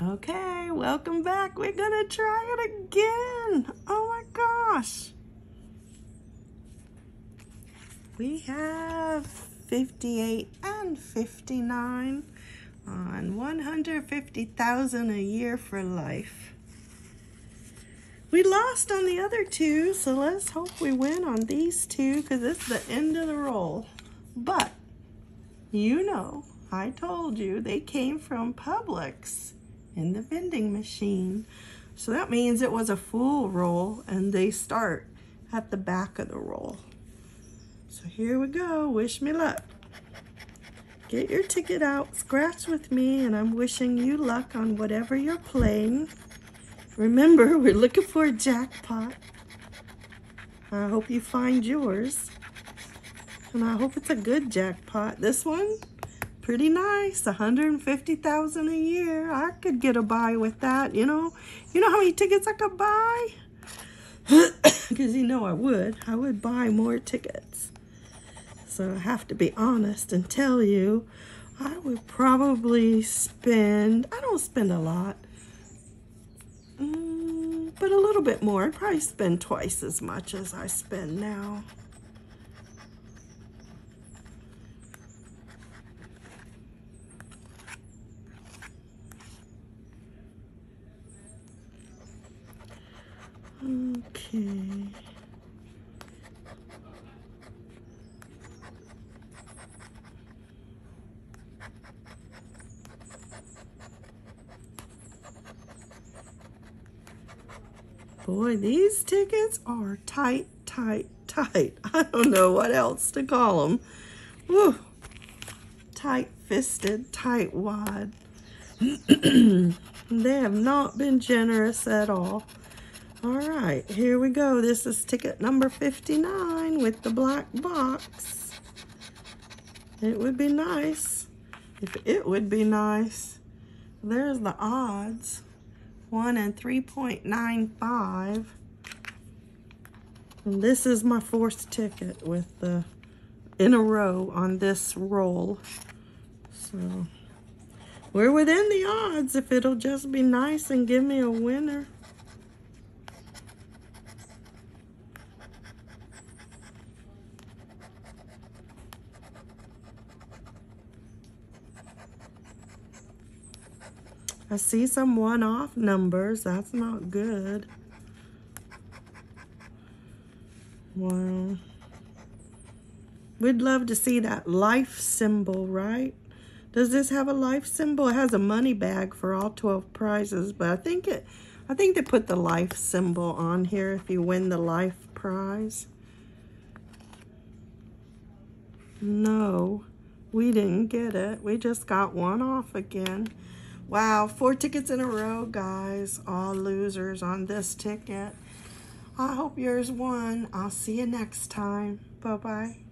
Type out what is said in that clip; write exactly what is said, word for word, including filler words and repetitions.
Okay, welcome back. We're gonna try it again. Oh my gosh. We have fifty-eight and fifty-nine on one hundred fifty thousand a year for life. We lost on the other two, so let's hope we win on these two because it's the end of the roll. But, you know, I told you they came from Publix in the vending machine. So that means it was a full roll and they start at the back of the roll. So here we go, wish me luck. Get your ticket out, scratch with me, and I'm wishing you luck on whatever you're playing. Remember, we're looking for a jackpot. I hope you find yours. And I hope it's a good jackpot. This one, pretty nice, one hundred fifty thousand dollars a year. I could get a buy with that, you know. You know how many tickets I could buy? Because you know I would. I would buy more tickets. So I have to be honest and tell you, I would probably spend, I don't spend a lot, but a little bit more. I'd probably spend twice as much as I spend now. Okay. Boy, these tickets are tight, tight, tight. I don't know what else to call them. Woo. Tight-fisted, tight-wad. They have not been generous at all. All right, here we go. This is ticket number fifty-nine with the black box. It would be nice. If it would be nice. There's the odds. one and three point nine five. And this is my fourth ticket with the in a row on this roll. So we're within the odds if it'll just be nice and give me a winner. I see some one-off numbers. That's not good. Wow. We'd love to see that life symbol, right? Does this have a life symbol? It has a money bag for all twelve prizes, but I think it, I think they put the life symbol on here if you win the life prize. No, we didn't get it. We just got one off again. Wow, four tickets in a row, guys. All losers on this ticket. I hope yours won. I'll see you next time. Bye-bye.